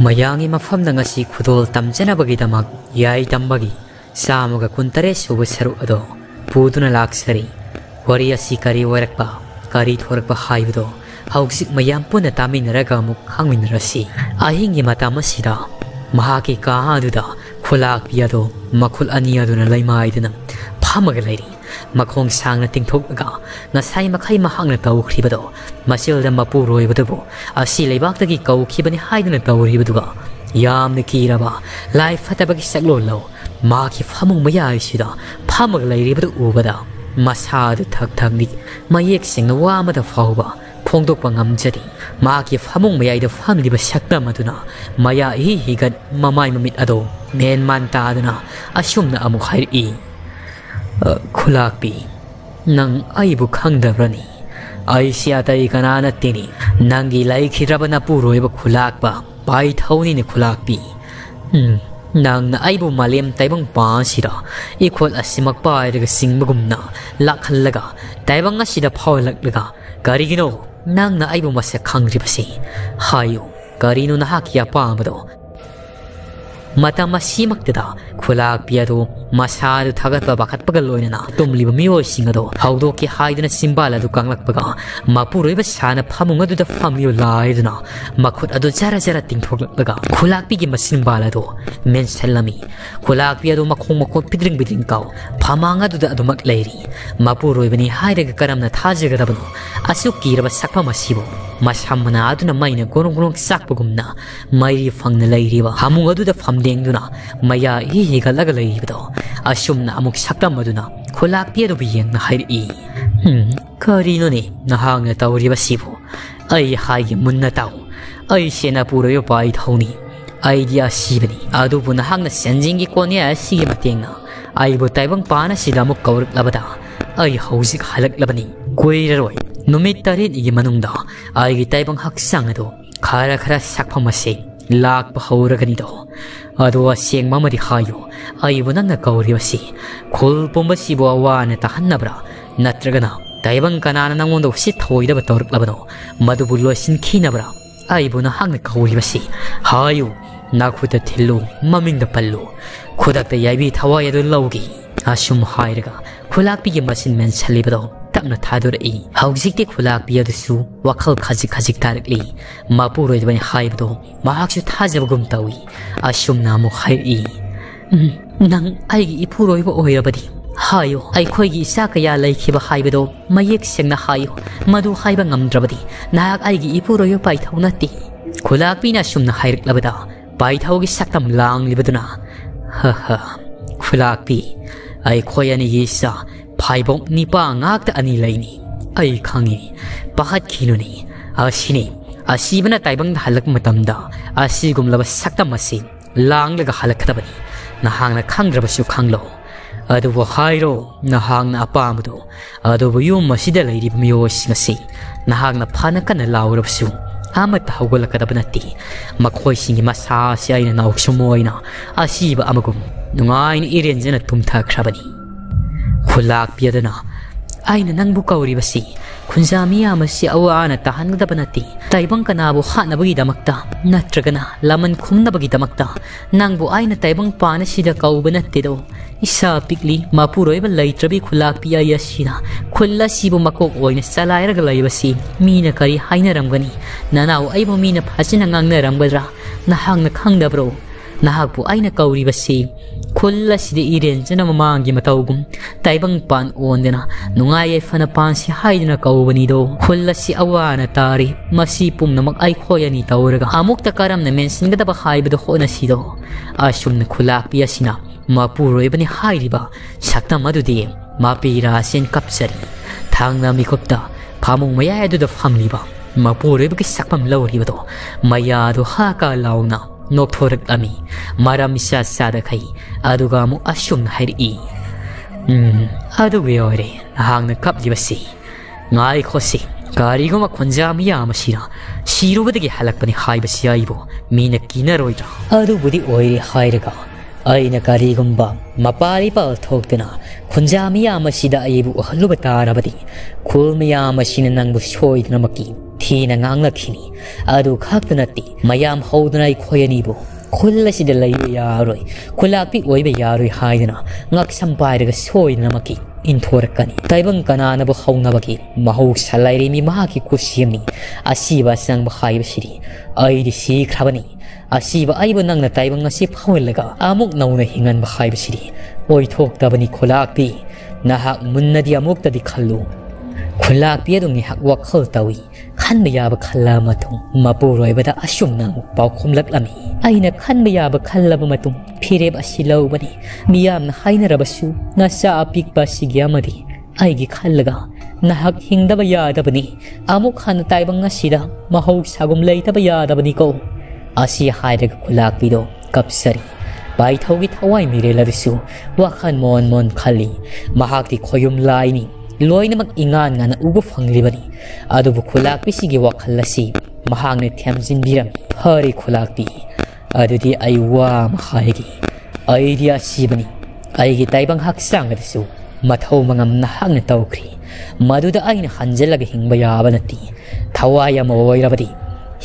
Mayangi mafamnangasi kudol tamjanabagi damak yai dambagi saamaga kuntare sobusaru ado puduna laksari wariasi kari warakpa kari thorakpa haiudo hausik mayampuna tamin ragamuk hangwin rasi ahingi matamasida mahaki kahaduda khulak biado makul aniaduna laimaidana phamagalairi 마콩 상나 띵톡가 나사이 마카이 마항나 따오크리바도 마실다 마포로이바도보 아시 레박다기 까오키바니 하이드나 따오리바도가 야암네 키라바 라이프 하다바기 싹롤로 마키 파몽마야 아이시다 파마글라이리바도 우바다 마사드 탁탁니 마이엑싱나 와마다 파오바 콩독바 암자리 마키 파몽마야이다 파밀리바 샥다마두나 마야 이히간 마마이마밋 아도 멘만타 아드나 아숑나 아무카이리 콜라비 낭 아이부 강다브라니 아이시아다이 가나나티니 낭기 라이키라바나 부로이바 콜라바 바이타오니니 콜라비 낭 아이부 말렘 타이방 바시라 이콜 아시막 바이르가 싱무금나 락할라가 타이방 아시다 파올락르가 가리기노 낭나 아이부 마세 강리바시 하요 가리누나 하키야 파마도 마타마 시막뜨다 콜라비아도 마사르 타가빠 바깥바가 로이나 톰리바 미오싱아도 하우도키 하이드나 심발라도 강락바가 마푸르이바 사나 파몽아도다 파미올라이드나 마콧아도 자라자라 띵톡락바가 콜라비기 마심발라도 멘셀라미 콜라비아도 마콩마코 피드링비드링까오 파망아도다 아도막레이리 마푸르이바니 하이드가 까람나 타지가다바노 아수키라바 삭파마시보 마샴마나 아두나 마이나 고롱고롱 싹보금나 마이리 팡나레이리바 하몽아도다 팜댕두나 마야 이히갈라가레이비도 아숑나 아목 삭담마두나 콜락비에도 비행나 하이리 거리노니 나항나 따오리바 시보 아이 하이게 문나따오 아이 세나부로요 바이타오니 아이디아 시브니 아도부나 항나 센징기 꼬니아 시게마 땡나 아이보 따이방 빠나 시다목 거울라바다 아이 하우식 할락라바니 고이라로이 놈의 딸인 이게 만웅다 아이기 따이방 학상에도 가라가라 삭파마시 락바 하우라가니도 아도와 시행마마리 하요 아이보난나 가오리와시 골봄바시보아 와네타 한나브라 나트라가나 따이방 가나나나 원도 없이 타오이다바 떠르라바노 마두불로아 신키나브라 아이보나 항나 가오리와시 하요 나쿠다 틸로 마밍다 팔로 고닥다 야비 타와야도 라오기 아숑 하이르가 콜락비게 마신 멘찰리바도 딱나 타도레이 하우직디 콜락비아드수 와칼 카직카직 타르리 마포로이드바니 하이브도 마학슈 타제보금 따위 아숑 나무 하이이 낭 아이기 이프로이브 오이라바디 하요 아이코이기 이사카야 라이키바 하이브도 마이엑생나 하요 마두 하이바 람드라바디 나약 아이기 이프로이브 바이타우나띠 콜락비나 아숑나 하이르라바다 바이타우기 싹담 랑리바드나 하하 콜락비 아이 코야니 예사 파이봉 니바 악 아니라이니 아이 강이 바핫 키누니 아시니 아시브나 따이방 할락 마담다 아시금라바 삭담마시 랑르가 할락하다바니 나항나 캉드라바슈 캉로 아두보 하이로 나항나 아빠무도 아두보 유마시델라이리브미오시나시 나항나 파나카나 라우럽슈 아마타 하고락하다바나띠 마코이싱이 마사시아이나 나옥쇼모이나 아시브 아마금 नुआइन इरेंजन तुम था खराबनी खुलाक पियदना आइन नंग बुकाउरी बसी खुंजामिया मसी अवान तहन दबनती ताइबंग कना बो खाना बगी दमकता नत्रगना लमन खुमना बगी दमकता नंग बो आइन ताइबंग पाने सिदा काउबनते दो इसा पिकली मापुरोइब लैत्रबी खुलाक पिया यसिना खुल्ला सिबो मको ओइन सलायर गलाई बसी मीना करी हाइन रमगनी ननाओ आइबो मीना फासिना नंगना रमगरा नहांग नखंग दब्रो 나하고 아이나 까우리바시 콜라시데 이렌즈나 마마기 마타우금 타이방 판 온데나 누가예 파나 판시 하이드나 까우바니도 콜라시 아와나 타리 마시 뿜나 막 아이코야니 타오르가 아목타 까람나 멘싱가다 바하이브도 호나시도 아숑나 콜라피아시나 마푸로이바니 하이리바 샥타마두디 마피라신 캅사리 탕나미 컵다 파몽마야에도다 팜리바 마푸로이바기 싹팜 라우리바도 마야도 하카 라우나 노토르 아미 마라미샤 사다카이 아두가무 아숑 하이리 아두웨어레 나항나 갑디바시 나이코시 가리고마 콘자미야마시라 시루바드기 할락바니 하이바시 아이보 미나 기나로이라 아두부디 오이리 하이르가 아이나 가리금바 마파리바 톡드나 콘자미야마시다 아이부 할루바타라바디 콜미야마시는 낭부 쇼이드나마키 ꯊꯤꯅ ꯉꯥꯡꯂꯛꯈꯤꯅꯤ, ꯑꯗꯨ ꯈꯛꯇ ꯅꯠꯇꯦ ꯃꯌꯥꯝ ꯍꯧꯗꯨꯅ ꯑꯩꯈꯣꯏꯅꯤꯕꯨ ꯈꯨꯜ ꯑꯁꯤꯗ ꯂꯩꯕ ꯌꯥꯔꯣꯏ, ꯈꯨꯜꯂꯥꯛꯄꯤ ꯑꯣꯏꯕ ꯌꯥꯔꯣꯏ ꯍꯥꯏꯗꯅ ꯉꯛꯁꯝ ꯄꯥꯏꯔꯒ ꯁꯣꯏꯗꯅꯃꯛꯀꯤ 인토르까니 다이번 까나나부 하우나바기 마호욱 살라이리미 마하기 쿠시엠니 아시바 상바 하이바시리 아이디 시크라바니 아시바 아이번 낭나 다이번 아시 파웰레가 아목 나오나 행한 바 하이바시리 오이톡다바니 콜락비 나학 문나디 아목다디 칼루 콜락비에동이 학와 컬다위 칸바야바 칼라마통 마보로이바다 아숑낭 바콤랍라미 아이나 칸바야바 칼라바마통 피레바 실라우바니 미암나 하이나라바슈 나샤 아픽바시기야마디 아이기 칼라가 나학 힝다바야다바니 아목하나 따이방아시다 마호욱 사곰레이다바야다바니고 아시 하이레가 콜락비도 갑사리 바이타우기 타와이 미레라비슈 와칸 몬몬 칼리 마학디 코욤라이니 ꯂꯣꯏꯅꯃꯛ ꯏꯉꯥꯟ ꯉꯥꯟꯅ ꯎꯕ ꯐꯪꯂꯤꯕꯅꯤ, ꯑꯗꯨꯕꯨ ꯈꯨꯜꯂꯥꯛꯄꯤꯁꯤꯒꯤ ꯋꯥꯈꯜ ꯑꯁꯤ ꯃꯍꯥꯛꯅ ꯊꯦꯝꯖꯤꯟꯕꯤꯔꯝꯃꯤ꯫ ꯐꯔꯦ ꯈꯨꯜꯂꯥꯛꯄꯤ, ꯑꯗꯨꯗꯤ ꯑꯩ ꯋꯥ ꯑꯃ ꯍꯥꯏꯒꯦ, ꯑꯩꯗꯤ ꯑꯁꯤꯕꯅꯤ, ꯑꯩꯒꯤ ꯇꯥꯏꯕꯪ ꯍꯛꯆꯥꯡꯗꯁꯨ ꯃꯊꯧ ꯃꯉꯝ ꯅꯍꯥꯛꯅ ꯇꯧꯈ꯭ꯔꯤ, ꯃꯗꯨꯗ ꯑꯩꯅ ꯍꯟꯖꯤꯜꯂꯒ ꯍꯤꯡꯕ ꯌꯥꯕ ꯅꯠꯇꯦ, ꯊꯋꯥꯏ ꯑꯃ ꯑꯣꯏꯔꯕꯗꯤ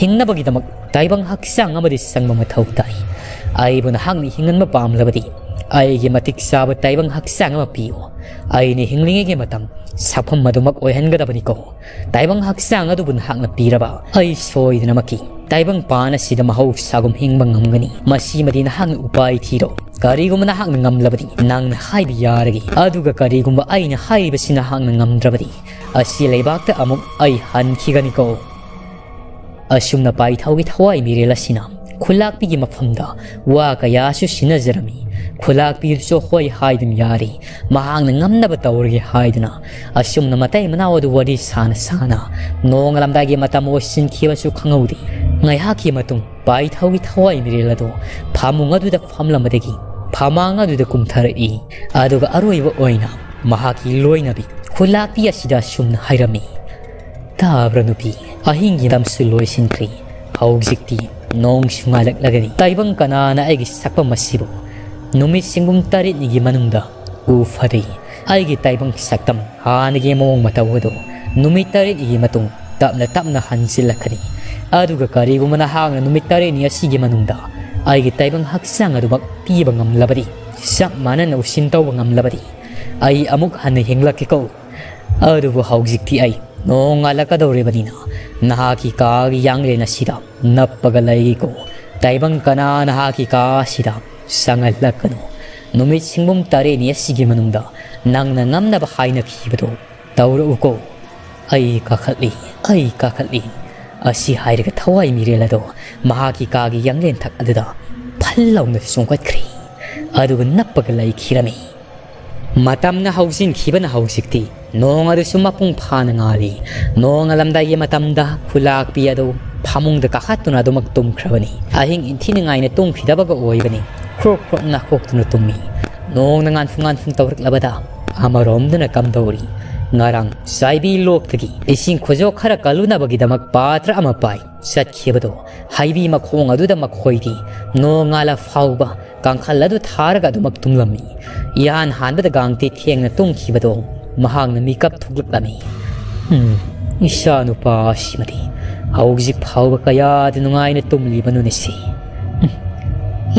ꯍꯤꯡꯅꯕꯒꯤꯗꯃꯛ ꯇꯥꯏꯕꯪ ꯍꯛꯆꯥꯡ ꯑꯃꯗꯤ ꯆꯪꯕ ꯃꯊꯧ ꯇꯥꯏ, ꯑꯩꯕꯨ ꯅꯍꯥꯛꯅ ꯍꯤꯡꯍꯟꯕ ꯄꯥꯝꯂꯕꯗꯤ ꯑꯩꯒꯤ ꯃꯇꯤꯛ ꯆꯥꯕ ꯇꯥꯏꯕꯪ ꯍꯛꯆꯥꯡ ꯑꯃ ꯄꯤꯌꯨ, ꯑꯩꯅ ꯍꯤꯡꯂꯤꯉꯩꯒꯤ ꯃꯇꯝ ꯁꯥꯐꯝ ꯑꯗꯨꯃꯛ ꯑꯣꯏꯍꯟꯒꯗꯕꯅꯤꯀꯣ, ꯇꯥꯏꯕꯪ ꯍꯛꯆꯥꯡ ꯑꯗꯨꯕꯨ ꯅꯍꯥꯛꯅ ꯄꯤꯔꯕ ꯑꯩ ꯁꯣꯏꯗꯅꯃꯛꯀꯤ ꯇꯥꯏꯕꯪ ꯄꯥꯟ ꯑꯁꯤꯗ ꯃꯍꯧꯁꯥꯒꯨꯝ ꯍꯤꯡꯕ ꯉꯝꯒꯅꯤ, ꯃꯁꯤꯃꯗꯤ ꯅꯍꯥꯛꯅ ꯎꯄꯥꯏ ꯊꯤꯔꯣ, ꯀꯔꯤꯒꯨꯝꯕ ꯅꯍꯥꯛꯅ ꯉꯝꯂꯕꯗꯤ ꯅꯪꯅ ꯍꯥꯏꯕ ꯌꯥꯔꯒꯦ, ꯑꯗꯨꯒ ꯀꯔꯤꯒꯨꯝꯕ ꯑꯩꯅ ꯍꯥꯏꯔꯤꯕꯁꯤ ꯅꯍꯥꯛꯅ ꯉꯝꯗ꯭ꯔꯕꯗꯤ ꯑꯁꯤ ꯂꯩꯕꯥꯛꯇ ꯑꯃꯨꯛ ꯑꯩ ꯍꯟꯈꯤꯒꯅꯤꯀꯣ꯫ ꯑꯁꯨꯝꯅ ꯄꯥꯏꯊꯧꯒꯤ ꯊꯋꯥꯏ ꯃꯤꯔꯦꯜ ꯑꯁꯤꯅ ꯈꯨꯜꯂꯥꯛꯄꯤꯒꯤ ꯃꯐꯝꯗ ꯋꯥ ꯀꯌꯥꯁꯨ ꯁꯤꯟꯅꯖꯔꯝꯃꯤ, ꯈꯨꯜꯂꯥꯛꯄꯤꯁꯨ ꯍꯣꯏ ꯍꯥꯏꯗꯨꯅ ꯌꯥꯔꯤ, ꯃꯍꯥꯛꯅ ꯉꯝꯅꯕ ꯇꯧꯔꯒꯦ ꯍꯥꯏꯗꯨꯅ ꯑꯁꯨꯝꯅ ꯃꯇꯩ ꯃꯅꯥꯎ ꯑꯗꯨ ꯋꯥꯔꯤ ꯁꯥꯅ ꯁꯥꯅ ꯅꯣꯡꯉꯥꯜꯂꯝꯗꯥꯏꯒꯤ ꯃꯇꯝ ꯑꯣꯏꯁꯤꯟꯈꯤꯕꯁꯨ ꯈꯪꯍꯧꯗꯦ꯫ ꯉꯥꯏꯍꯥꯛꯀꯤ ꯃꯇꯨꯡ ꯄꯥꯏꯊꯧꯒꯤ ꯊꯋꯥꯏ ꯃꯤꯔꯦꯜ ꯑꯗꯨ ꯐꯃꯨꯡ ꯑꯗꯨꯗ ꯐꯝꯂꯝꯕꯗꯒꯤ ꯐꯃꯥꯡ ꯑꯗꯨꯗ ꯀꯨꯝꯊꯔꯛꯏ, ꯑꯗꯨꯒ ꯑꯔꯣꯏꯕ ꯑꯣꯏꯅ ꯃꯍꯥꯛꯀꯤ ꯂꯣꯏꯅꯕꯤ ꯈꯨꯜꯂꯥꯛꯄꯤ ꯑꯁꯤꯗ ꯑꯁꯨꯝꯅ ꯍꯥꯏꯔꯝꯃꯤ, ꯇꯥꯕ꯭ꯔ ꯅꯨꯄꯤ, ꯑꯍꯤꯡꯒꯤ ꯃꯇꯝꯁꯨ ꯂꯣꯏꯁꯤꯟꯈ꯭ꯔꯦ, ꯍꯧꯖꯤꯛꯇꯤ ꯅꯣꯡꯁꯨ ꯉꯥꯜꯂꯛꯂꯒꯅꯤ, ꯇꯥꯏꯕꯪ ꯀꯅꯥꯅ ꯑꯩꯒꯤ ꯁꯛꯐꯝ ꯑꯁꯤꯕꯨ ꯅꯨꯃꯤꯠ ꯁꯤꯡꯒꯨꯝ 8ꯅꯤꯒꯤ ꯃꯅꯨꯡꯗ ꯎꯐꯔꯤ, ꯑꯩꯒꯤ ꯇꯥꯏꯕꯪ ꯁꯛꯇꯝ ꯍꯥꯟꯅꯒꯤ ꯃꯑꯣꯡ ꯃꯇꯧ ꯑꯗꯨ ꯅꯨꯃꯤꯠ 8ꯒꯤ ꯃꯇꯨꯡ ꯇꯞꯅ ꯇꯞꯅ ꯍꯟꯖꯤꯜꯂꯛꯀꯅꯤ, ꯑꯗꯨꯒ ꯀꯔꯤꯒꯨꯝꯕ ꯅꯍꯥꯛꯅ ꯅꯨꯃꯤꯠ 8ꯅꯤ ꯑꯁꯤꯒꯤ ꯃꯅꯨꯡꯗ ꯑꯩꯒꯤ ꯇꯥꯏꯕꯪ ꯍꯛꯆꯥꯡ ꯑꯗꯨꯃꯛ ꯄꯤꯕ ꯉꯝꯂꯕꯗꯤ, ꯆꯞ ꯃꯥꯟꯅꯅ ꯎꯁꯤꯟ ꯇꯧꯕ ꯉꯝꯂꯕꯗꯤ ꯑꯩ ꯑꯃꯨꯛ ꯍꯟꯅ ꯍꯤꯡꯂꯛꯀꯦꯀꯣ, ꯑꯗꯨꯕꯨ ꯍꯧꯖꯤꯛꯇꯤ ꯑꯩ ꯅꯣꯡꯉꯥꯜꯂꯛꯀꯗꯧꯔꯤꯕꯅꯤꯅ ꯅꯍꯥꯛꯀꯤ ꯀꯥꯒꯤ ꯌꯥꯡꯂꯦꯟ ꯑꯁꯤꯗ ꯅꯞꯄꯒ ꯂꯩꯒꯦꯀꯣ, ꯇꯥꯏꯕꯪ ꯀꯅꯥ ꯅꯍꯥꯛꯀꯤ ꯀꯥ ꯑꯁꯤꯗ ꯆꯪꯍꯜꯂꯛꯀꯅꯨ, ꯅꯨꯃꯤꯠ ꯁꯤꯡꯕꯨꯝ 8ꯅꯤ ꯑꯁꯤꯒꯤ ꯃꯅꯨꯡꯗ ꯅꯪꯅ ꯉꯝꯅꯕ ꯍꯥꯏꯅꯈꯤꯕꯗꯣ ꯇꯧꯔꯛꯎꯀꯣ, ꯑꯩ ꯀꯥꯈꯠꯂꯤ, ꯑꯩ ꯀꯥꯈꯠꯂꯤ, ꯑꯁꯤ ꯍꯥꯏꯔꯒ ꯊꯋꯥꯏ ꯃꯤꯔꯦꯜ ꯑꯗꯣ ꯃꯍꯥꯛꯀꯤ ꯀꯥꯒꯤ ꯌꯥꯡꯂꯦꯟꯊꯛ ꯑꯗꯨꯗ ꯐꯜ ꯂꯥꯎꯅ ꯆꯣꯡꯈꯠꯈ꯭ꯔꯦ, ꯑꯗꯨꯒ ꯅꯞꯄꯒ ꯂꯩꯈꯤꯔꯝꯃꯤ꯫ ꯃꯇꯝꯅ ꯍꯧꯖꯤꯟꯈꯤꯕꯅ ꯍꯧꯖꯤꯛꯇꯤ ꯅꯣꯡ ꯑꯗꯨꯁꯨ ꯃꯄꯨꯡ ꯐꯥꯅ ꯉꯥꯜꯂꯤ, ꯅꯣꯡꯉꯥꯜꯂꯝꯗꯥꯏꯒꯤ ꯃꯇꯝꯗ ꯈꯨꯜꯂꯥꯛꯄꯤ ꯑꯗꯨ ꯐꯃꯨꯡꯗ ꯀꯥꯈꯠꯇꯨꯅ ꯑꯗꯨꯃꯛ ꯇꯨꯝꯈ꯭ꯔꯕꯅꯤ, ꯑꯍꯤꯡ ꯏꯟꯊꯤꯅꯤꯡꯉꯥꯏꯅ ꯇꯨꯝꯈꯤꯗꯕꯒ ꯑꯣꯏꯕꯅꯤ, ꯈ꯭ꯔꯣꯞ ꯈ꯭ꯔꯣꯞ ꯅꯥꯀꯣꯛꯇꯨꯅ ꯇꯨꯝꯃꯤ, ꯅꯣꯡꯅ ꯉꯥꯟꯐꯨ ꯉꯥꯟꯐꯨ ꯇꯧꯔꯛꯂꯕꯗ ꯑꯃꯔꯣꯝꯗꯅ ꯀꯝꯗꯧꯔꯤ, ꯉꯔꯥꯡ ꯆꯥꯏꯕꯤ ꯂꯣꯛꯇꯒꯤ ꯏꯁꯤꯡ ꯈꯨꯖꯣꯛ ꯈꯔ ꯀꯜꯂꯨꯅꯕꯒꯤꯗꯃꯛ ꯄꯥꯇ꯭ꯔ ꯑꯃ ꯄꯥꯏ ꯆꯠꯈꯤꯕꯗꯣ ꯍꯩꯕꯤ ꯃꯈꯣꯡ ꯑꯗꯨꯗ ꯃꯈꯣꯏꯗꯤ ꯅꯣꯡꯉꯥꯜꯂ ꯐꯥꯎꯕ ꯀꯥꯡꯈꯜ ꯑꯗꯨ ꯊꯥꯔꯒ ꯑꯗꯨꯃꯛ ꯇꯨꯝꯂꯝꯃꯤ, ꯏꯍꯥꯟ ꯍꯥꯟꯕꯗ ꯒꯥꯡꯇꯤ ꯊꯦꯡꯅ ꯇꯨꯝꯈꯤꯕꯗꯣ ꯃꯍꯥꯛꯅ ꯃꯤꯀꯞ ꯊꯣꯛꯂꯛꯂꯝꯃꯤ, ꯏꯆꯥ ꯅꯨꯄꯥ ꯑꯁꯤꯃꯗꯤ ꯍꯧꯖꯤꯛ ꯐꯥꯎꯕ ꯀꯌꯥꯗ ꯅꯨꯡꯉꯥꯏꯅ ꯇꯨꯝꯂꯤꯕꯅꯣꯅꯦꯁꯤ,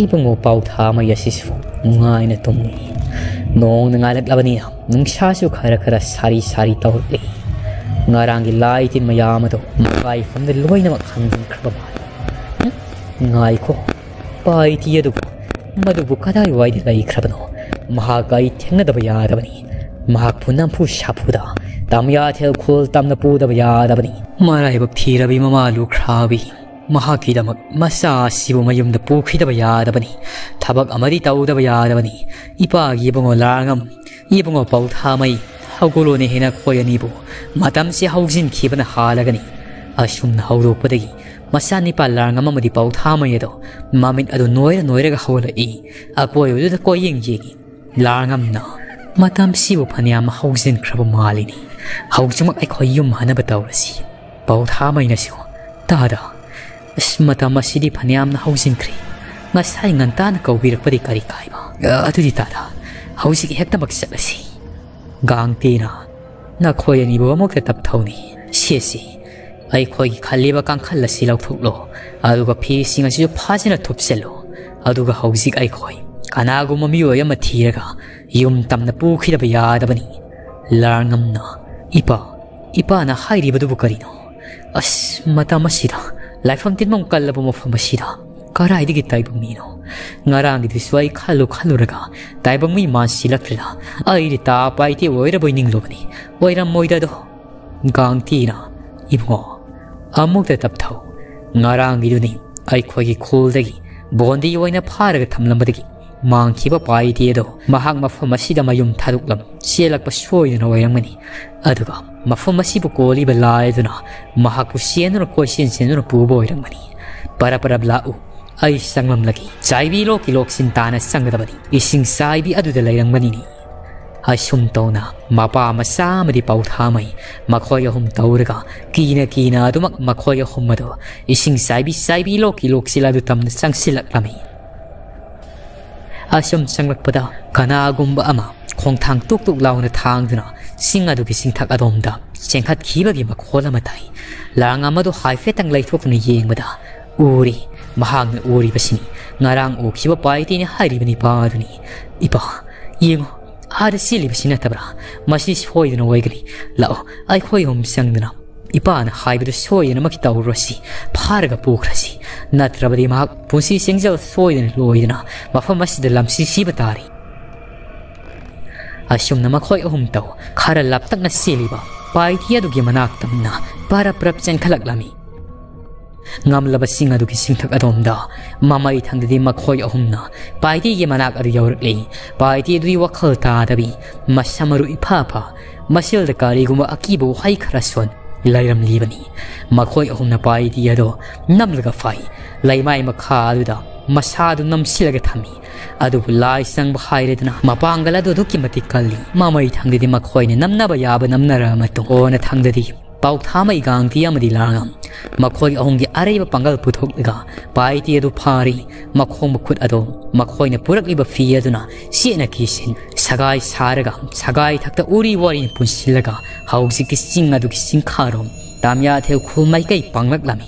ꯏꯕꯨꯡꯉꯣ ꯄꯥꯎꯊꯥꯃꯩ ꯑꯁꯤꯁꯨ ꯅꯨꯡꯉꯥꯏꯅ ꯇꯨꯝꯂꯤ, ꯅꯣꯡꯅ ꯉꯥꯜꯂꯛꯂꯕꯅꯤꯅ ꯅꯨꯡꯁꯥꯁꯨ ꯈꯔ ꯈꯔ ꯁꯥꯔꯤ ꯁꯥꯔꯤ ꯇꯧꯔꯛꯂꯤ, ꯉꯔꯥꯡꯒꯤ ꯂꯥꯏ ꯇꯤꯟ ꯃꯌꯥꯝ ꯑꯗꯣ ꯃꯀꯥꯏꯐꯝꯗ ꯂꯣꯏꯅꯃꯛ ꯍꯟꯖꯤꯟꯈ꯭ꯔꯕ ꯃꯥꯜꯂꯤ, ꯉꯥꯏꯈꯣ ꯄꯥꯏꯊꯤ ꯑꯗꯨꯕꯨ ꯃꯗꯨꯕꯨ ꯀꯗꯥꯏꯋꯥꯏꯗ ꯂꯩꯈ꯭ꯔꯕꯅꯣ, ꯃꯍꯥꯛ ꯑꯩ ꯊꯦꯡꯅꯗꯕ ꯌꯥꯗꯕꯅꯤ, ꯃꯍꯥꯛꯄꯨ ꯅꯝꯐꯨ ꯁꯥꯐꯨꯗ ꯇꯝꯌꯥꯊꯦꯜ ꯈꯣꯜ ꯇꯝꯅ ꯄꯨꯗꯕ ꯌꯥꯗꯕꯅꯤ, ꯃꯔꯥꯏꯕꯛ ꯊꯤꯔꯕꯤ ꯃꯃꯥ ꯂꯨꯈ꯭ꯔꯥꯕꯤ, ꯃꯍꯥꯛꯀꯤꯗꯃꯛ ꯃꯆꯥ ꯑꯁꯤꯕꯨ ꯃꯌꯨꯝꯗ ꯄꯨꯈꯤꯗꯕ ꯌꯥꯗꯕꯅꯤ, ꯊꯕꯛ ꯑꯃꯗꯤ ꯇꯧꯗꯕ ꯌꯥꯗꯕꯅꯤ, ꯏꯄꯥꯒꯤ ꯏꯕꯨꯡꯉꯣ ꯂꯥꯡꯉꯝ, ꯏꯕꯨꯡꯉꯣ ꯄꯥꯎꯊꯥꯃꯩ ꯍꯧꯒꯠꯂꯣꯅꯦ ꯍꯦꯟꯅ ꯑꯩꯈꯣꯏ ꯑꯅꯤꯕꯨ, ꯃꯇꯝꯁꯦ ꯍꯧꯖꯤꯟꯈꯤꯕꯅ ꯍꯥꯜꯂꯒꯅꯤ, ꯑꯁꯨꯝꯅ ꯍꯧꯗꯣꯛꯄꯗꯒꯤ ꯃꯆꯥꯅꯤꯄꯥ ꯂꯥꯡꯉꯝ ꯑꯃꯗꯤ ꯄꯥꯎꯊꯥꯃꯩ ꯑꯗꯣ ꯃꯃꯤꯠ ꯑꯗꯨ ꯅꯣꯏꯔ ꯅꯣꯏꯔꯒ ꯍꯧꯒꯠꯂꯛꯏ, ꯑꯀꯣꯏꯕꯗꯨꯗ ꯀꯣꯏꯌꯦꯡ ꯌꯦꯡꯉꯤ, ꯂꯥꯡꯉꯝꯅ ꯃꯇꯝꯁꯤꯕꯨ ꯐꯅꯌꯥꯝ ꯍꯧꯖꯤꯟꯈ꯭ꯔꯕ ꯃꯥꯜꯂꯤꯅꯤ, ꯍꯧꯖꯤꯛꯃꯛ ꯑꯩꯈꯣꯏ ꯌꯨꯝ ꯍꯟꯅꯕ ꯇꯧꯔꯁꯤ, ꯄꯥꯎꯊꯥꯃꯩꯅꯁꯨ ꯇꯥꯗ ꯑꯁ ꯃꯇꯝ ꯑꯁꯤꯗꯤ ꯐꯅꯌꯥꯝꯅ ꯍꯧꯖꯤꯟꯈ꯭ꯔꯦ, ꯉꯁꯥꯏ ꯉꯟꯇꯥꯅ ꯀꯧꯕꯤꯔꯛꯄꯗꯤ ꯀꯔꯤ ꯀꯥꯏꯕ, ꯑꯗꯨꯗꯤ ꯇꯥꯗ ꯍꯧꯖꯤꯛ ꯍꯦꯛꯇꯃꯛ ꯆꯠꯂꯁꯤ, ꯒꯥꯡꯇꯦꯅ ꯅꯈꯣꯏ ꯑꯅꯤꯕꯨ ꯑꯃꯨꯛꯇ ꯇꯞꯊꯧꯅꯤ, ꯁꯦꯁꯤ 아이코이 갈리바 깡칼라시라고 톡로 아두가 피싱아시오 파지나 톱셀로 아두가 하우식 아이코이 가나고 몸이와야 마티라가 이음 땀나 뿌키라바 야다바니 라랑암나 이빠 이빠나 하이리바두부 거리노 아시 마타마시다 라이프함 틴몽 칼라보 모파마시다 가라이디기 다이범미노 나랑이 디스와이 칼로 칼로라가 다이범미 마시라틀라 아이리 따빠이티 오이라보이닝로바니 오이라 모이다도 강티나 이붕어 아무데 답타오 나랑이도니 아이코이 콜데기 본디 오이나 파르가 탐람바데기 망키바 바이디에도 마학 마포마시다 마욤 타둑람 시엘락바 쇼이나 와이랑마니 아두가 마포마시부 꼬리바 라에두나 마학부 시에누나 꼬시엔시에누나 부보이랑마니 빠라빠라블라우 아이 쌍맘라기 자이비 로키 록신 따나 쌍가다바니 이싱 사이비 아두데 라이랑마니니 아슌떠나 마바마 싸마디 바우타마이 마코야 홈타우르가 기나 기나 아두막 마코야 홈마도 이싱 사이비 사이비 로키 록실라두 탐나 쌍실락라미 아시험 장락보다 가나아곰바 아마 공탕 뚝뚝 나오는 탕드나 싱아두기 싱탁아돔다 쟁핫 기박이 막 호라마다이 라랑아마도 하이페탕 라이토프는 예행마다 우리 마항는 우리바시니 나랑 오키바 바이디니 하이리바니 바르니 이봐 예행어 아르실리바시나타브라 마시 쇼이드나 와이그리 라오 아이코이 홈상드나 이빠나 하이브도 쇼이드나 마키타우러시 파르가 보그라시 나트라바디 막 본시 생절 소이든 로이드나 마파마시들 람시시바다리 아시옴나 마코이 어홈타오 카라 랍딱나 실리바 바이티아두기 마낙탐나 바라프랍젠 칼락라미 ngamlaba singa du kising thak adomda mamai thang de ma khoi ahumna paidi ge manak ar yawrek le paidi dui wakhal ta dabi masamaru ipapa masil de kari guma akibo hai kharason lairam libani makhoi ahumna paidi yado namlaga fai laimai makha duda masadu namsilaga thami adu lai sang bhairedna mapangala du kimati kalli mamai thang de ma khoi ne namna ba yaba namna rama to ona thang de 바우타마이 강티야마디 라람 마코이 아홍기 아레이바 방갈 부톡이가 바이티에도 파리 마콩 무쿠아도 마코이네 부락리바 피에도나 시에나 기신 사가이 사르가 사가이 탁다 우리 워린 분실라가 하우시키 싱아두기 싱카롬 담야테 쿨마이케이 방락라미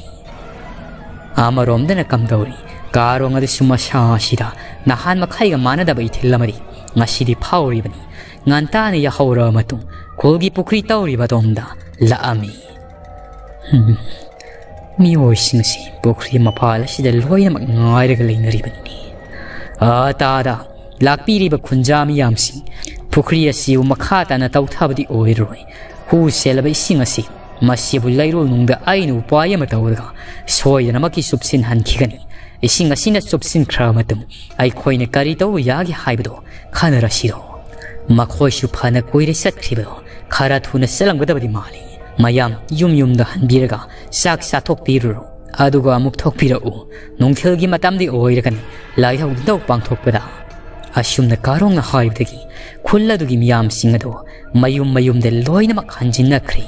아마롬데나 감다우리 가롱아드 수마샤시다 나한 마카이가 마나다바 이틸라마리 마시디 파오리바니 난타네 야하우라마통 골기 포크리 따오리바돔다 라아미 미오이싱시 보크리 마파라 시델 로이나막 나이르가 레이너리바니 아따다 락비리바 군자미 얌시 보크리아시 우마카타나 타우타바디 오이로이 후셀바이 싱아시 마시불라이로 농다 아이누 바야마 타우르가 소이나마키 숲신 한키가니 이싱아시나 숲신 크라마뜸 아이코이네 까리타우 야기 하이브도 카나라시로 마코이슈파나 코이레 샷크리바도 카라투나 셀랑가다바디 마리 마얌 욤욤다 한비르가 싹싹톡비르로 아두가 묵톡비르우 농철기 마땀디 오이르간 라이하고도 빵톡보다 아쉬움나 가롱나 하이브데기 콜라두기 미암싱아도 마욤마욤데 로이나막 간진나크리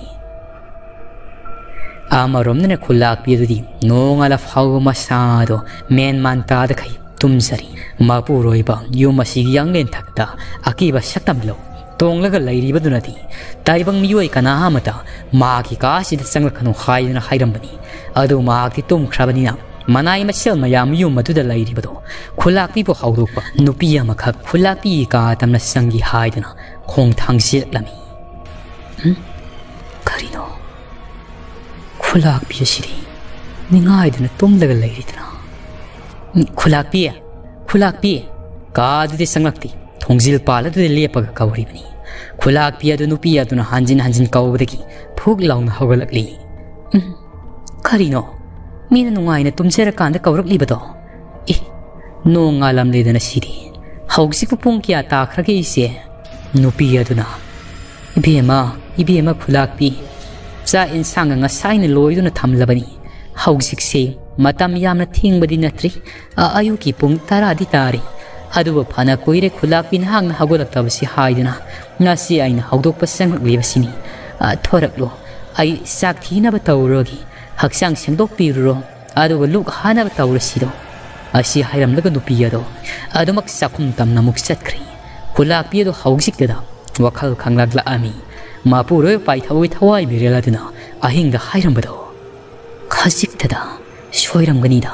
아마롬네네 콜락비르디 농알라 파우마사도 맨만타다카이 둠사리 마부로이바 유마시기 양렌탁다 아키바 샥담로 동락을 라이리바두나디 다이방 미워이 가나하마다 마기 가시드 생각하는 하이드나 하이람바니 아두 마기 똥크라바니나 마나이 마셀마 야무유 마두다 라이리바도 콜락비보 하우독바 누피야마카 콜락비가 담나 상기 하이드나 공탕실라미 가리노 콜락비시리 니가 하이드나 동락을 라이리드나 콜락비야 콜락비 가드디 생각디 동질 빨아도 레퍼가 가오리바니 콜락비아도 누피아도나 한진 가오브데기 푹라운 하걸락리 카리노 미는 농아이네 톰체라칸데 가오락리바도 이 농알람리드나 시리 하옥시쿠 뽕키아 따크라게 이세 누피아도나 이비에마 콜락비 자 인상가 사인의 로이도나 탐라바니 하옥식세 마탐야나 팅바디 나트리 아아유키 뽕따라디 따리 아두바 파나 꼬이레 콜락빈 항나 하고락다바시 하이드나 나시 아이나 하우독바 생각리바시니 아 토락로 아이 싹티나바 타우러기 학상 생독비루로 아두가 룩 하나바 타우러시도 아시 하이람라가 누피야도 아두막 사쿰땀나 묵샷크리 콜락비에도 하옥식되다 와칼 강락라 아미 마부로요 파이타오이 타와이 미렐라드나 아힝다 하이람바도 하식태다, 쇼이랑근이다,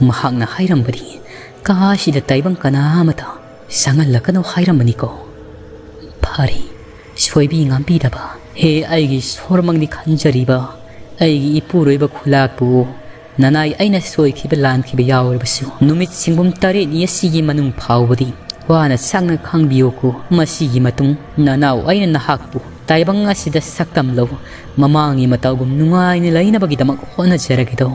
마학나 하이랑근이, 까시드 따이방까나 아마다, 상할라까나 하이랑근이고, 파리, 쇼이비 앙비다바, 해 아이기 소르망니 간절이바, 아이기 이뿌로이바 콜락부, 나나이 아이나 쇼이 키벨란 키베야오르부수, 누밋 생범따리 니에시기 만웅 파오버디, 와나 쌍나 강비오고, 마시기 마뚱, 나나오 아이나 나학부, Taibang nga si das saktamlaw, mamangi matawag nungay nila inabagidam ang ona jaragito.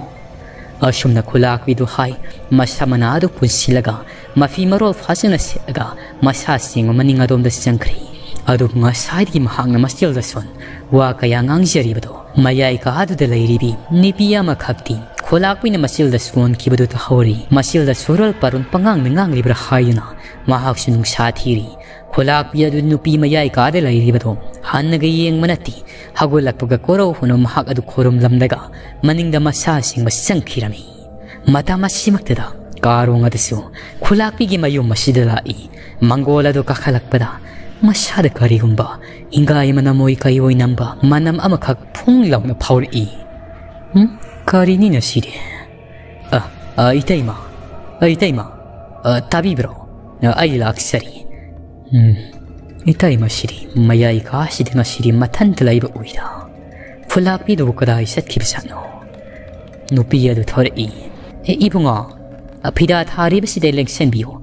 Asyum na kulak viduhay, masamanado kun silaga, mafimarol fasin na silaga, masasing maningadom da siyangkri. Adog nga saad kimahang na masyal dason, wakaya nga ang jaribado, mayay kaado dalairibi, nipiya makabdi. Kulakwi na masyal dason kibado tahori, masyal dasoral parun pangang nangang librahayo na, mahaksunong satiri. 콜락비아도 누피 마야이 가데라 이리바도 한나게 예행 만났디 하고 락부가 꼬라오후노 마학아도 고름 람다가 마닝다 마사싱 마쌍키라미 마다 마시막대다 까롱아드수 콜락비기 마요 마시드라이 망고라도 까칼락바다 마샤드 가리군바 인가이 마나모이카이 오이남바 마남 아마각 풍랑나 파울이 응? 가리니나 시리 이타이마 타비브로 아이락사리 이따이 마시리 마야이가 시대 마시리 마탄들라이브 우이다 콜라비도 보거다 이셋 기브사노 노피야도 털이 이봉아 피다 타리브 시대 랭센비오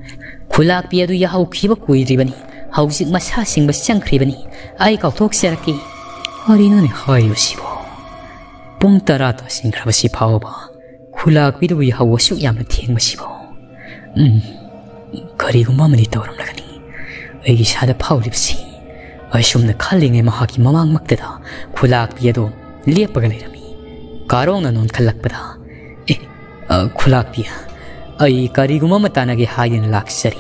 콜라비야도 야하우 기브고 이리바니 하우식 마사싱 마샹크리바니 아이가 독세라키 어린눈에 하이오시보 뽕따라다 싱크라바시 파오바 콜라비도 야하우 숙야마 팅마시보 거리고 마무리 떠오름라가니 에기 샤드 파울립시 아쉬움나 칼링에 마하기 마망막대다 콜락비에도 리에빠가 레라미 가롱나 논 칼락바다 콜락비야 아이 가리구마 마따나게 하이는 락사리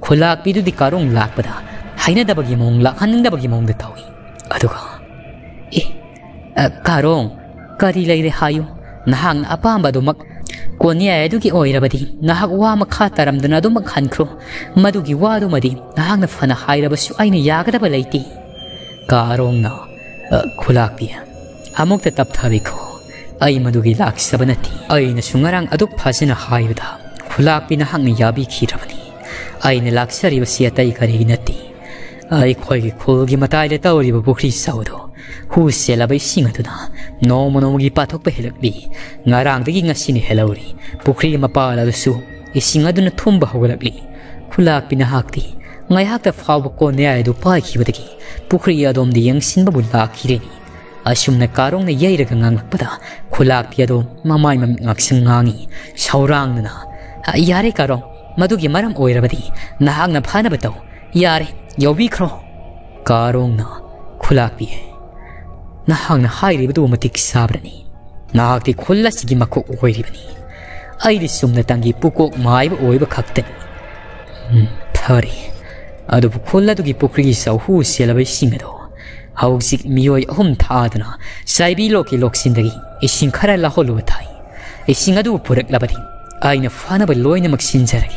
콜락비도 디 가롱 락바다 하이나다바기 몽 락한능다바기 몽다타위 아도가 가롱 가리라이레 하요 나항 아빠함바도 막 꼬니아에두기 오이라바디 나학 와 마카 따람드나도 막 한크로 마두기 와도 마디 나학나 파나 하이라바슈 아이나 야가다바 레이티 가롱나 콜락비야 아목다 답타비코 아이 마두기 락사바나티 아이나 숭아랑 아둑 파시나 하이다 콜락비나 항나 야비키라바니 아이나 락사리바시아타이 가리기나티 아이 코이기 콜기 마타이레 따오리바 보크리사우도 후셀라바이 싱아두나 너무너무기 빠톡바 헬럭비 나랑드기 나시니 헬라우리 부크리 마파라두수 이 싱아두나 톰바 하고랍리 쿨락비나 학디 나이학다 파우바코 네아에도 파이키바다기 부크리 아돔디 영신바불라 기레니 아슘나 까롱나 예이라가 낭락바다 쿨락비아도 마마이맘 낭승강이 샤우랑누나 야레 까롱 마두기 마람 오이라바디 나학나 파나바다오 야레 여비크로 까롱나 쿨락비에 나항나 하이리브도 오마틱 사브라니 나학디 콜라시기 막고 오이리바니 아이리 숨나 땅기 뿌꼭 마이브 오이브 각대니 파리 아도부 콜라두기 뿌크리기 싸우 후시엘라바이 싱에도 하옥식 미오이 홈 타아드나 사이비로키 록신다기 이싱 카랄라 홀루타이 이싱 아도부 보렉라바디 아이나 파나발 로이나 막 신자라기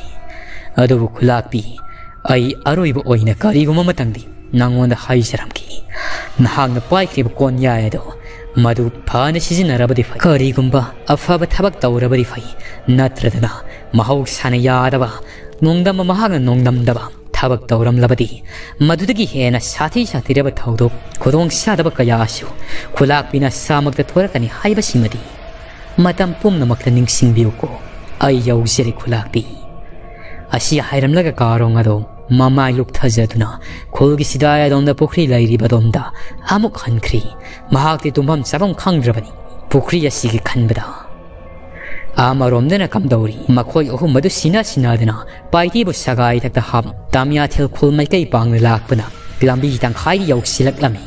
아도부 콜라비 아이 아로이브 오이나 가리고마마 땅디 낭원다 하이사람기 나항나 빠이크리브 꼰야에도 마두 파나 시즈나라바디파이 거리군바 아파바 타박다오라바디파이 나트라드나 마하옥사나 야다바 농담마 마항나 농담다바 타박다오람라바디 마두드기 해나 사티사티라바 타우도 고동사다바까 야시오 콜락비나 사막다 토라카니 하이바시마디 마담뿜나막다 닝싱비우고 아이야우시리 콜락비 아시 하이람라가 가롱아도 마마이 룩타자두나 골기 시다야돈다 보크리 라이리바돈다 아목한 크리 마학디 돈밤 사범 캉드라바니 보크리야 시기 칸바다 아마롬데나 감다오리 마코이 오후 마두 시나시나드나 바이티부 사가이 탁다 함 담야틸 콜마이케이 방을 락바나 람비 땅 하이 역실락라미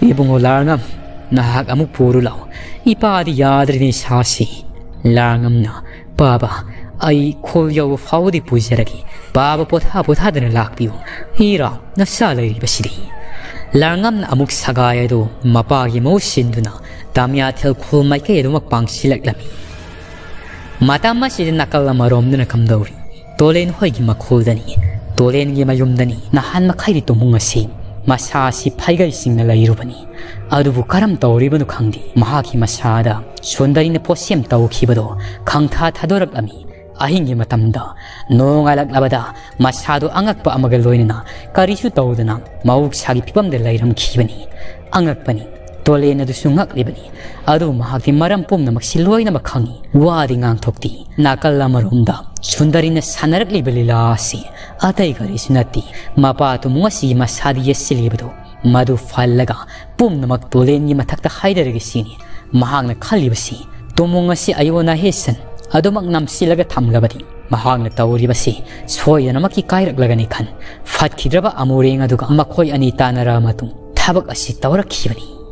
이봉호 라랑암 나학 아목 보루라오 이빠디 야드리니 사시 라랑암나 바바 아이 콜여우 파우디 부이자라기 바바 보타보타드는 락비오 이라 나살레리바시리 랑암 아묵 사가에도 마바기 모신두나 담야텔 콜마이케에도 막방실락라미 마담마시드 나칼라마롬드나 감다우리 도렌 허이기 마콜다니 도렌기 마욤다니 나한마카이리 또몽아시 마샤시 파이가 있으면라 이루바니 아두부 까람다 오리바도 강디 마하기 마샤다 쏜다리네 포시엠따오 기바도 강타 타도랍라미 아힌기 마탐다 농알락라바다 마샤도 앙악바 아마갈로이나 까리슈 따오드나 마욱샤기 피밤델라 이람 기바니 앙악바니 돌레나도 숭악리바니 아두 마하기 마람 뽐나막 실로이나 막항이 와딩앙 톡디 나깔라마롬다 춘다리는 사나락리벨리라시 아타이가리수나티 마파도 무아시 마사디에실리브도 마두 팔라가 뿜나막 돌레니 마탁다 하이다르기시니 마항나 칼리바시 도몽아시 아이오나 헤슨 아도막 남실라가 탐가바디 마항나 타오리바시 소야나마키 카이락라가니칸 파키드라바 아모레잉아두가 마코이 아니타나라마둥 타박아시 타오라키바니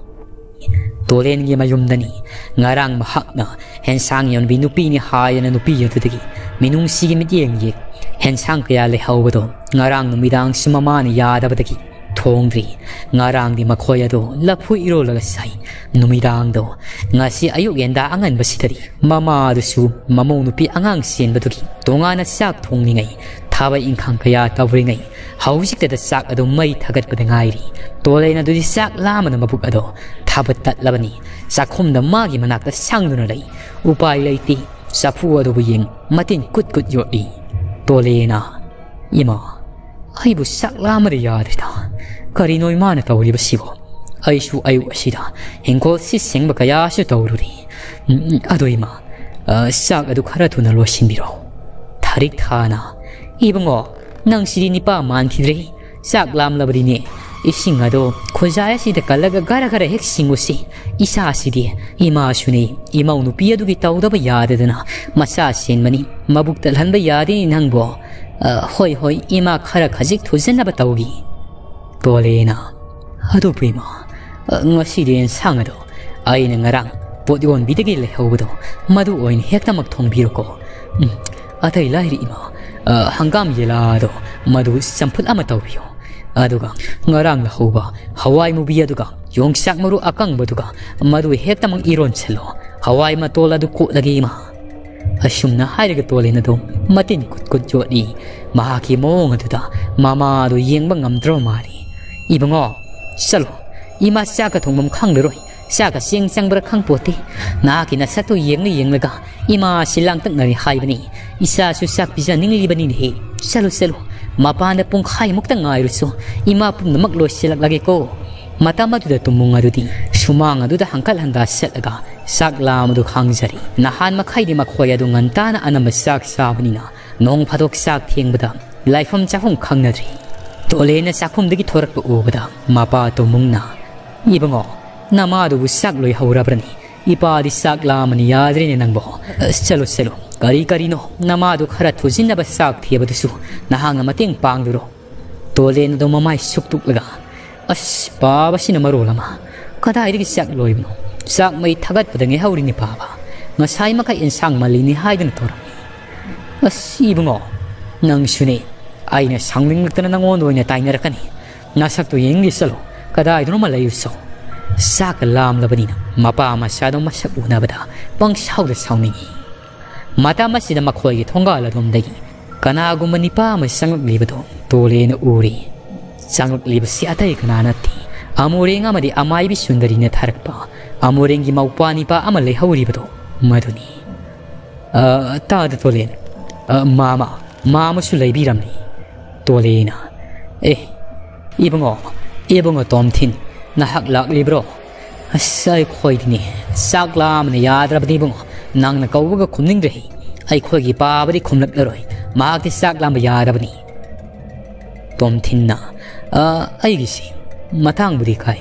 Tolengi mayumdani ngarang mahakna hensang yon binupi ni hayana nupi yon tutagi minung sigi mitieng yek hensang kaya lehawado ngarang numidang sumamani yadabadagi tongri ngarang di makoyado lapu iro lagasay numidang do ngasi ayuk yenda angan basitari mama dusu mamong nupi angang sien batugi tongana sak tongningay 타바이 인캉 그야 더블링이 하우식대다 싹 아도 마이 타갓바다 가이리 또래나 두디 싹 라마나 마북아도 타바다 라바니 싹홈다 마기 마낙다 상누나라이 우파이라이티 사푸아도 부잉 마틴 굿굿 요이 또래나 이마 아이부 싹 라마리 야드다 가리노이 마나 타오리바시고 아이슈 아이와시다 행고 시생바 가야슈 타오루리 아도 이마 싹 아도 카라도나 로신비로 다릭 타나 이봉어, 낭시리니빠 만티드레이, 싹람라버리니 이싱아도 고자야시대 깔라가 가라가라 핵싱고시, 이사시디, 이마슈니, 이마우누비아두기 따오다바 야드드나, 마사신마니, 마북달한바 야디인 항보, 호이호이 이마 카라카직 도젠나바 따오기. 또래나, 아도브이마, 응어시리엔 상아도, 아이는 나랑, 보디원 미드길래 해오고도, 마두 오인 핵다막 통비로고, 아타일라이리 이마, 한감이라도 마두 쌈풋 아마타오비요 아두가 나랑 라호바 하와이 무비아두가 용삭마루 아깡바두가 마두 헤타망 이론첼로 하와이 마톨라두 꼬라기마 아슘나 하이르게 톨레나도 마틴 굿굿 요니 마하기 몽아두다 마마두 이행방 암드로마리 이봉어 살로 이마 샤가 동범 캉르로이 샤가 싱상브라 캉포티 나기나 사토 이행리 이행르가 이마 실랑 뜩나리 하이브니 이사수 싹 비자 닝리바니니 샬로셀로 마파나 뽕카이 먹다 나이르소 이마 뿜나 막로 실락라게고 마타마두다 똥몽아두디 슈망아두다 한칼한다 셀라가 싹라마두 강자리 나한 마카이디 마코야두 간타나 아나마 싹사브니나 농파독 싹팅보다 라이폼 자홍 강나드리 돌레나 싹폼득이 토락부 오보다 마파 똥몽나 이봉어 나마두 우싹로이 하우라브라니 이바디 싹라마니 야드리네 낭보 셀로셀로 가리가리노 나마도 카라 토진나바 싹 티에바두수 나항아 마팅 빵두로 돌레나도 마마이 쑥뚝라가 아씨 바바시나 마로라마 가다 이렇게 싹 로이브노 싹마이 타갓부당에 하우리니 바바 나사이마카 인상 말리니 하이든 토라니 아씨 이붕어 낭슈네 아이네 상명력드나 낭원도이네 다이나라카니 나삭도 잉리살로 가다 이드노 말라이우소 싹 람라바니나 마바마샤도 마삭 우나바다 뻥샤우드 사우밍이 마타마시다 마코에게 통과알라돔다기 가나구마니파마 상락리바도 도레나 우리 상락리바시 아타이 가나나티 아모랭아마디 아마이비 순다리네 타락파 아모랭기 마우파니파 아말레 하우리바도 마두니 타드 도레나 마마마마수 레이비람니 도레나 에 이봉어 돔틴 나학락리브로 아싸이 코이디니 싹라마네 야드라바디봉어 낭나 까우가 곰닝드레이 아이코기 바바리 곰락러로이 마악디 싹람바 야라바니 돔틴나 아이기시 마탕부디 카이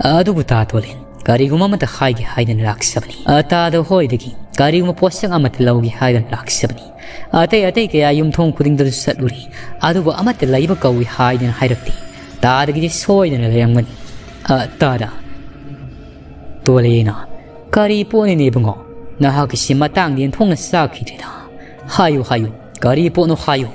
아두부타 돌린 가리구마마타 하이기 하이든 락사바니 아타도 호이드기 가리구마 포상아마타 라우기 하이든 락사바니 아테야테이게야 욤통 쿠딩드르 삿루리 아두부 아마타 라이바 까우이 하이든 하이락디 다르기지 소이든 라양만 아타다 돌레나 가리 포니니 봉어 나하기시 마땅리엔 통나 싹이리다 하유하유 가리보노 하유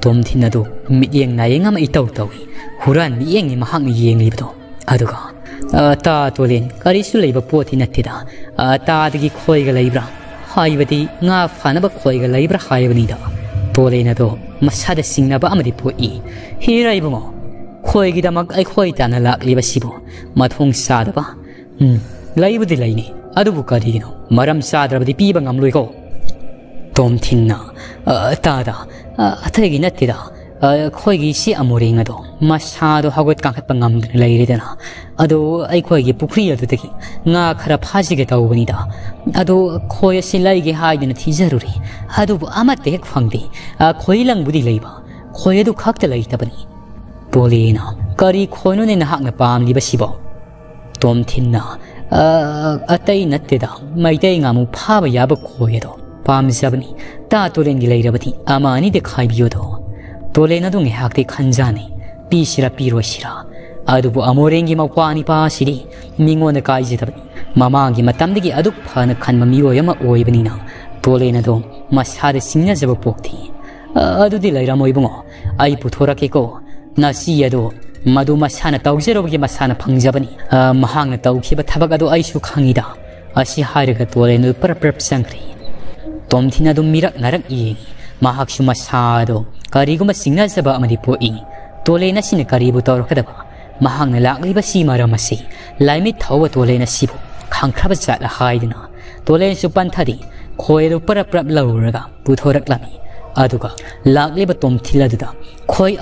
돔틴나도 미이행 나이행아마 이따우따위 후란 미이행이 마항이 이행리브도 아두가 아따돌린 가리술레이바 보티나티다 아따드기 코이가 레이브라 하이바디 나 파나바 코이가 레이브라 하이바니다 돌레나도 마사다 싱나바 아마디 보이 히라이봉어 ꯈꯣꯏꯒꯤꯗꯃꯛ ꯑꯩꯈꯣꯏꯗꯅ ꯂꯥꯛꯂꯤꯕꯁꯤꯕꯨ ꯃꯊꯣꯡ ꯆꯥꯗꯕ ꯂꯩꯕꯨꯗꯤ ꯂꯩꯅꯤ ꯑꯗꯨꯕꯨ ꯀꯔꯤꯒꯤꯅꯣ ꯃꯔꯝ ꯆꯥꯗ꯭ꯔꯕꯗꯤ ꯄꯤꯕ ꯉꯝꯂꯣꯏꯀꯣ ꯇꯣꯝꯊꯤꯡꯅ ꯇꯥꯗ ꯑꯇꯩꯒꯤ ꯅꯠꯇꯦꯗ ꯑꯩꯈꯣꯏꯒꯤ ꯁꯤ ꯑꯃꯨꯔꯦꯡ ꯑꯗꯣ ꯃꯁꯥꯗꯣ ꯍꯧꯒꯠ ꯀꯥꯡꯈꯠꯄ ꯉꯝꯗꯅ ꯂꯩꯔꯦꯗꯅ ꯑꯗꯣ ꯑꯩꯈꯣꯏꯒꯤ ꯄꯨꯈ꯭ꯔꯤ ꯑꯗꯨꯗꯒꯤ ꯉꯥ ꯈꯔ ꯐꯥꯁꯤꯒꯦ ꯇꯧꯕꯅꯤꯗ ꯑꯗꯣ ꯈꯣꯏ ꯑꯁꯤ ꯂꯩꯒꯦ ꯍꯥꯏꯗꯅ ꯊꯤꯖꯔꯨꯔꯦ ꯑꯗꯨꯕꯨ ꯑꯃꯠꯇ ꯍꯦꯛ ꯐꯪꯗꯦ ꯈꯣꯏ ꯂꯪꯕꯨꯗꯤ ꯂꯩꯕ ꯈꯣꯏ ꯑꯗꯨ ꯈꯛꯇ ꯂꯩꯇꯕꯅꯤ ꯄꯣꯂꯤꯅ ꯀꯔꯤ ꯈꯣꯏꯅꯣꯅꯦ ꯅꯍꯥꯛꯅ ꯄꯥꯝꯂꯤꯕꯁꯤꯕꯣ ꯇꯣꯝꯊꯤꯟꯅ ꯑꯇꯩ ꯅꯠꯇꯦꯗ ꯃꯩꯇꯩ ꯉꯥꯃꯨ ꯐꯥꯕ ꯌꯥꯕ ꯈꯣꯏ ꯑꯗꯣ ꯄꯥꯝꯖꯕꯅꯤ ꯇꯥ ꯇꯣꯂꯦꯟꯒꯤ ꯂꯩꯔꯕꯗꯤ ꯑꯃ ꯑꯅꯤꯗ ꯈꯥꯏꯕꯤꯌꯣꯗꯣ ꯇꯣꯂꯦꯟ ꯑꯗꯨ ꯉꯥꯏꯍꯥꯛꯇꯤ ꯈꯟꯖꯥꯅꯤ ꯄꯤꯁꯤꯔꯥ ꯄꯤꯔꯣꯏꯁꯤꯔꯥ ꯑꯗꯨꯕꯨ ꯑꯃꯣꯔꯦꯡꯒꯤ ꯃꯧꯄ꯭ꯋꯥ ꯅꯤꯄꯥꯁꯤꯗꯤ ꯃꯤꯉꯣꯟꯗ ꯀꯥꯏꯖꯗꯕꯅꯤ ꯃꯃꯥꯡꯒꯤ ꯃꯇꯝꯗꯒꯤ ꯑꯗꯨꯛ ꯐꯅ ꯈꯟꯕ ꯃꯤꯑꯣꯏ ꯑꯃ ꯑꯣꯏꯕꯅꯤꯅ ꯇꯣꯂꯦꯟ ꯑꯗꯣ ꯃꯁꯥꯗ ꯆꯤꯡꯅꯖꯕ ꯄꯣꯛꯊꯤ ꯑꯗꯨꯗꯤ ꯂꯩꯔꯝꯃꯣꯏꯕꯨꯡꯉꯣ ꯑꯩ ꯄꯨꯊꯣꯔꯛꯀꯦꯀꯣ ꯅꯁꯤ ꯑꯗꯣ ꯃꯗꯨ ꯃꯁꯥꯅ ꯇꯧꯖꯔꯨꯕꯒꯤ ꯃꯁꯥꯅ ꯐꯪꯖꯕꯅꯤ ꯃꯍꯥꯛꯅ ꯇꯧꯈꯤꯕ ꯊꯕꯛ ꯑꯗꯣ ꯑꯩꯁꯨ ꯈꯪꯉꯤꯗ ꯑꯁꯤ ꯍꯥꯏꯔꯒ ꯇꯣꯂꯦꯟ ꯑꯗꯨ ꯄ꯭ꯔꯞ ꯄ꯭ꯔꯞ ꯆꯪꯈ꯭ꯔꯦ ꯇꯣꯝꯊꯤꯟ ꯑꯗꯨ ꯃꯤꯔꯛ ꯅꯥꯔꯛ ꯌꯦꯡꯉꯤ ꯃꯍꯥꯛꯁꯨ ꯃꯁꯥꯗꯣ ꯀꯔꯤꯒꯨꯝꯕ ꯆꯤꯡꯅꯖꯕ ꯑꯃꯗꯤ ꯄꯣꯛꯏ ꯇꯣꯂꯦꯟ ꯑꯁꯤꯅ ꯀꯔꯤꯕꯨ ꯇꯧꯔꯛꯀꯗꯕ ꯃꯍꯥꯛꯅ ꯂꯥꯛꯂꯤꯕꯁꯤ ꯃꯔꯝ ꯑꯁꯤ ꯂꯥꯏꯃꯤꯠ ꯊꯧꯕ ꯇꯣꯂꯦꯟ ꯑꯁꯤꯕꯨ ꯈꯪꯈ꯭ꯔꯕ ꯆꯥꯠꯂ ꯍꯥꯏꯗꯅ ꯇꯣꯂꯦꯟꯁꯨ ꯄꯟꯊꯗꯤ ꯈꯣꯏ ꯑꯗꯨ ꯄ꯭ꯔꯞ ꯄ꯭ꯔꯞ ꯂꯧꯔꯒ ꯄꯨꯊꯣꯔꯛꯂꯝꯃꯤ ꯑꯗꯨꯒ ꯂꯥꯛꯂꯤꯕ ꯇꯣꯝꯊꯤꯟ ꯑꯗꯨꯗ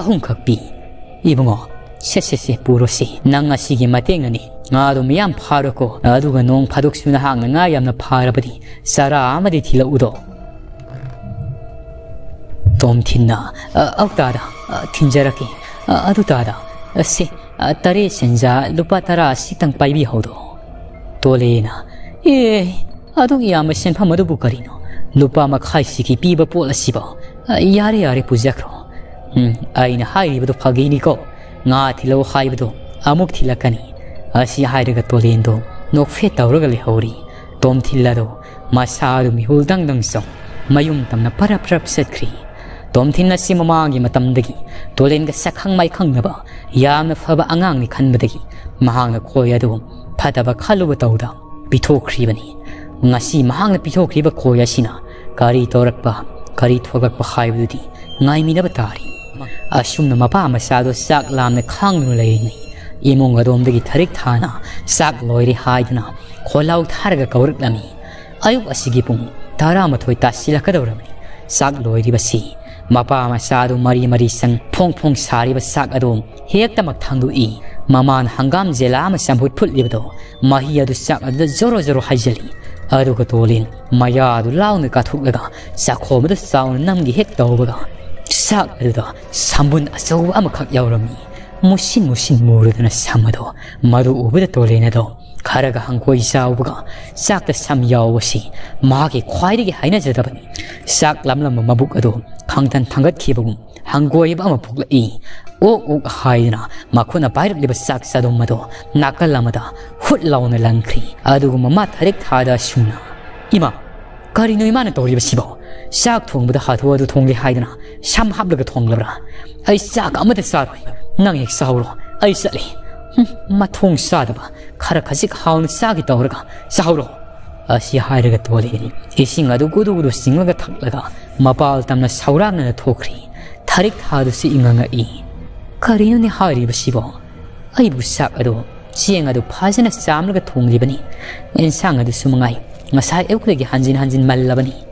ꯈꯣꯏ ꯑꯍꯨꯝꯈꯛ ꯄꯤ 이봉어 셋셋셋 부러시 낭아시기 마땡아니 나도 미안 파르고 나도가 농 파독수나 항나 얌나 파라버디 사라 아마디 딜러우도 돔틴나 아웃다다 틴자라키 아두다다 세 따리 센자 루파타라 시땅 빠이비 호도 돌레나 예 아동이 아마 센파 모두 부가리노 루파마 카이시기 비바 폴라시바 야레야레 부자크로 아이는 하이리브도 파기니고 나 딜로 하이브도 아목 딜라카니 아시 하이르가 돌린도 녹페 타오르가 레호리 돔 딜라도 마사도 미홀당당성 마욤 담나 파라프랍 셋크리 돔 딜나 시마마기 마탐데기 돌린가 싹항마이 캉나바 야나 파바 앙앙니 칸바데기 마항나 코야도 파다바 칼루바 타우다 비토크리바니 나시 마항나 비토크리바 코야시나 가리 토락바 가리 토각바 하이브디 나이미나바 타리 아쉬움나 마파 마사도 싹 람네 캉누레이니 이몽 아돔데기 타릭 타나 싹 로이리 하이드나 콜라우 타르가 가우르라미 아육 아시기봉 다라마토이 따실라카다우라미 싹 로이리바시 마파 마사도 마리마리상 퐁퐁 사리바 싹 아돔 헤악다막 탕두이 마만 한감 젤라마 삼붓 풀리바도 마히아도 싹 아들 조로조로 하이젤리 아루가 돌린 마야도 라우네가 툭레가 싹 호무도 싸우는 남기 헥다오바가 싹 아르도 3분 아싸우 아마각 야오라미 무신 무신 모르드나 삼마도 마도 오브다 돌레나도 가라가 한코 이사오브가 싹다 삼야오시 마기 콰이르게 하이나자다바니 싹 람람마 마북아도 강탄 탕갓 키보금 한코에 바마 북라이 오옥 하이나 마코나 바이르리바 싹사도 마도 나칼라마다 훗라오나 랑크리 아두구마 마타릭 타다 슝나 이마 가리노 이마나 도리바 시보 싹 통보다 하도와도 통리 하이드나 샴 합르가 통라브라 아이 싹 아무데 싸로이 낭이 싸우로 아이 싸리 마통 싸다바 카라카식 하운 싹이 떠오르가 싸우로 아시 하이르가 도리니 이싱아도 구두구두 싱어가 탁라가 마바알 담나 사우라나 토크리 타릭 하드스 잉앙아 이 가리노니 하이리바 시보 아이부 싹아도 시행아도 파지나 싸움르가 통리바니 인상아도 수망아이 마사이 에우크레기 한진 말라바니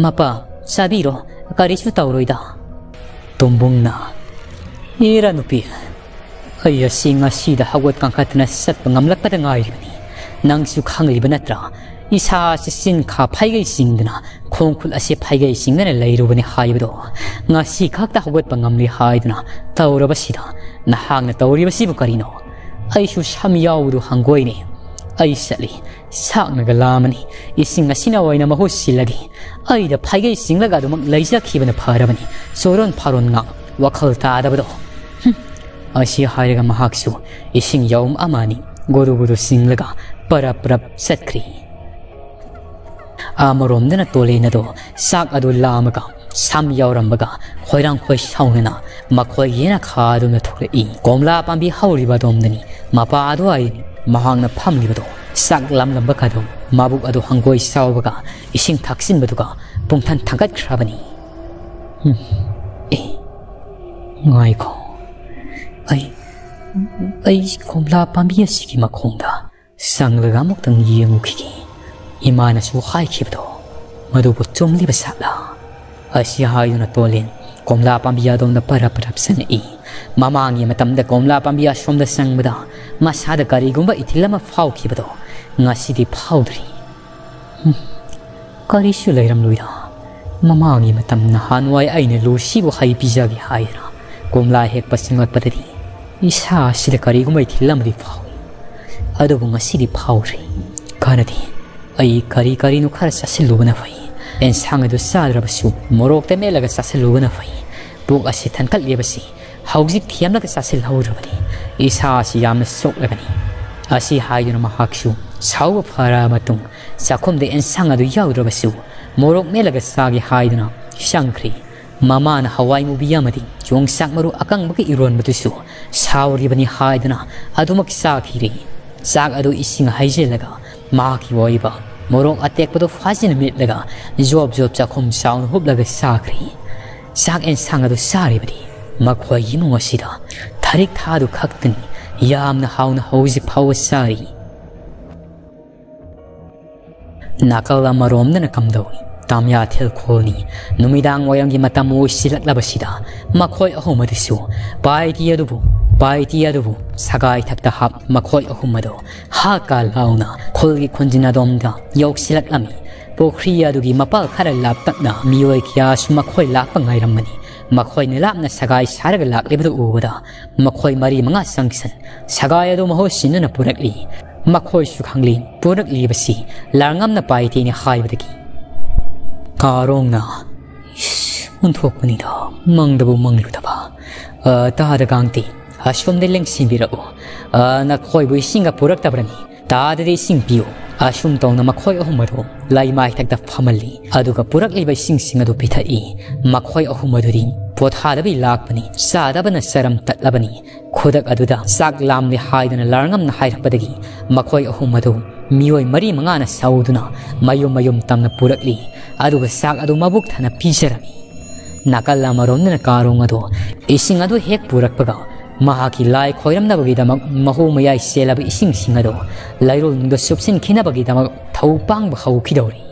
마빠 사비로 가리슈 타오로이다 돔봉나 이라 누피 아야 싱아 시다 하곶 깡카트나 셋 방암락바다 나이리바니 낭수 캉리바나트라 이사시 신카 파이게 싱드나 콩쿨 아시 파이게 싱드나 레이로바니 하이브도 나시 각다 하곶 방암리 하이드나 타오로바시다 나항나 타오리바시부카리노 아이슈 샴야우도 한고이니 아이살리 싹나가 라마니 이싱 아시나 와이나 마호실라디 아이다 파이게 이싱라가도 막 레이자 키브나 파라바니 소론 파론나 와칼타 아다바도 아시 하이가 마학수 이싱 야움 아마니 고루고루 싱라가 빠라빠라 셋크리 아마롬데나 똘레나도 싹아도 라마가 삼야오람바가 코이랑 코이 샤오나 마코이 예나 카도나 토레이 곰라 밤비 하우리바도 없느니 마바도 아이니 마항나 팜리바도 싹 람람바가도 마북아도 한고이 싸우바가 이싱 탁신바도가 봉탄 탕갓 크라바니 에 아이고 아이 Aisi komla pambiya siki makonda. Sangra mokdang yengukiki. Imana su hai kibdo. Madubo tumli basala. Aisi hayuna tolin. Komla pambiya donna paraparap sanai. Mamangi matamda komla pambiya somda sangmada. Masada karigumba itilama fau kibdo. Ngasidi powdri. Karisu lairam luida. 마마왕이 마탐나 한와의 아이는 루시고 하이 비자기 하이라 곰라 핵바 생각받으리 이사 시대 가리고마이 딜라무디 파우 아도봉아 시디 파우리 가나디 아이 가리가리누 카라 사실로그나 화이 엔상에도 사드라바수 모록대 멜라가 사실로그나 화이 복아시 탄칼리바시 하우지 티암라가 사실하우라바니 이사시 야마 속라가니 아시 하이누마 학수 사우가 파라마뚱 사콤대 엔상에도 야우라바수 모록 멜라가 싸게 하이드나 샹크리 마마나 하와이 무비야마디 용삭마루 아깡마게 이론마두수 사오리바니 하이드나 아두막 싸기리 싸아도 이싱 하이젤라가 마기 와이바 모록 아택바도 화진 멜라가 조업조업자 콤사운 홉라가 싸크리 싸엔 상아도 싸리바디 막화 이누아시다 다릭 타도 각드니 야암나 하우나 하우지 파워 싸리 나가라 마롬는 감도니 담야 텔콜니 누미당 와영기 마타모 실락라바시다 마코이 어호마디수 바이디야두부 사가이 탁다합 마코이 어호마도 하칼라우나 콜기 콘지나돔다 욕실락라미 보크리야두기 마팔 카랄랍딱나 미오이 기아수 마코이 락방아이람마니 마코이 늘랍나 사가이 사르가 락리브도 우보다 마코이 마리 망아 상기선 사가야도 마호시누나 보렉리 마코이슈 강리 부르크 리바시 랑암나 바이티니 하이브드기 가롱나 운토꾼이다 망다부 망루다바 다하다 강티 아슈엄데 랭신비라고 나 코이부 싱가 부르크다브라니 다드디 싱비오 아슈엄동나 마코이 어후마도 라이마이탁다 파말리 아두가 부르크 리바 싱싱아도 비타이 마코이 어후마도리 보다다비 락바니 사다바나 사람 탓라바니 고닥 아두다 싹람리 하이드나 라랑암나 하이락바다기 마코이 어후마도 미오이 머리 망아나 사우두나 마요마요 땀나 부락리 아두가 싹 아두 마북타나 비자라미 나칼라마롬나 까롱아도 이싱아도 핵 부락바가 마하기 라이 코이람나바기다막 마호마야이 셀라바 이싱싱아도 라이롤 능도 숲신 키나바기다막 타우빵바 하우키다오리